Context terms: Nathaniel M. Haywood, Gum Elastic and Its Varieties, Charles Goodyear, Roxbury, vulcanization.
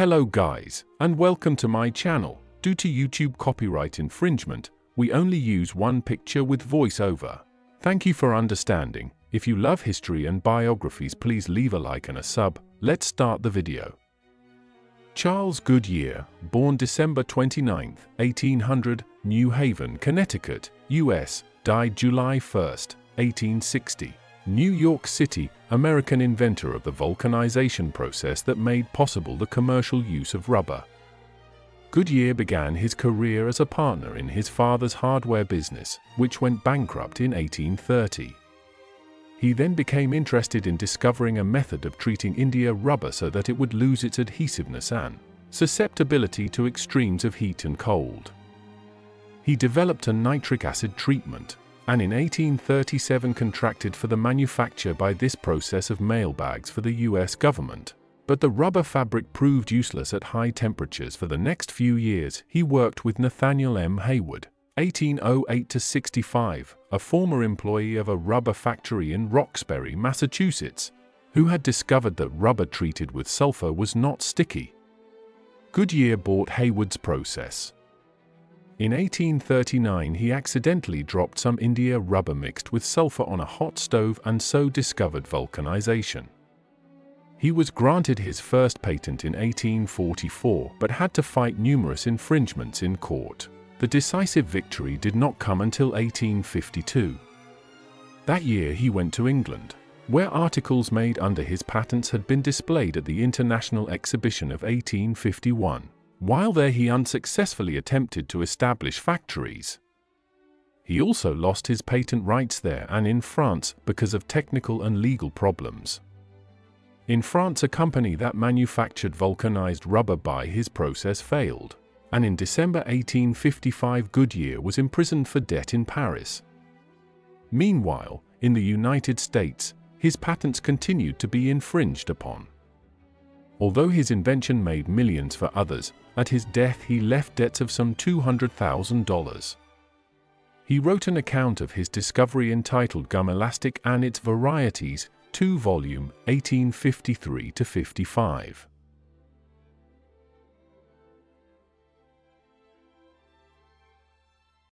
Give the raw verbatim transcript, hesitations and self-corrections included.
Hello guys, and welcome to my channel. Due to YouTube copyright infringement, we only use one picture with voiceover. Thank you for understanding. If you love history and biographies, please leave a like and a sub. Let's start the video. Charles Goodyear, born December twenty-ninth, eighteen hundred, New Haven, Connecticut, U S, died July first, eighteen sixty. New York City, American inventor of the vulcanization process that made possible the commercial use of rubber. Goodyear began his career as a partner in his father's hardware business, which went bankrupt in eighteen thirty. He then became interested in discovering a method of treating India rubber so that it would lose its adhesiveness and susceptibility to extremes of heat and cold. He developed a nitric acid treatment, and in eighteen thirty-seven contracted for the manufacture by this process of mailbags for the U S government. But the rubber fabric proved useless at high temperatures. For the next few years, he worked with Nathaniel M. Haywood, eighteen oh eight to sixty-five, a former employee of a rubber factory in Roxbury, Massachusetts, who had discovered that rubber treated with sulfur was not sticky. Goodyear bought Haywood's process. In eighteen thirty-nine, he accidentally dropped some India rubber mixed with sulfur on a hot stove and so discovered vulcanization. He was granted his first patent in eighteen forty-four, but had to fight numerous infringements in court. The decisive victory did not come until eighteen fifty-two. That year he went to England, where articles made under his patents had been displayed at the International Exhibition of eighteen fifty-one. While there, he unsuccessfully attempted to establish factories. He also lost his patent rights there and in France because of technical and legal problems. In France, a company that manufactured vulcanized rubber by his process failed, and in December eighteen fifty-five, Goodyear was imprisoned for debt in Paris. Meanwhile, in the United States, his patents continued to be infringed upon. Although his invention made millions for others, at his death he left debts of some two hundred thousand dollars. He wrote an account of his discovery entitled Gum Elastic and Its Varieties, two volume, eighteen fifty-three to fifty-five.